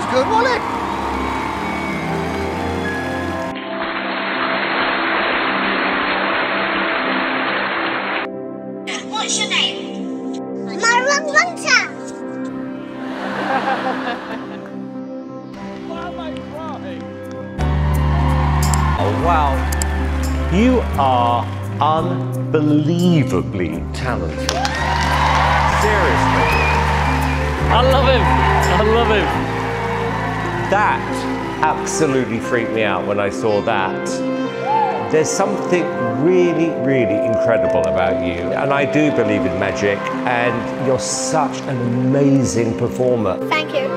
was good, wasn't it? What's your name? Mara Bluntas. Why am I crying? Oh, wow. You are unbelievably talented. Seriously. I love him. I love him. That absolutely freaked me out when I saw that. There's something really, really incredible about you. And I do believe in magic. And you're such an amazing performer. Thank you.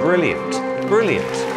Brilliant. Brilliant.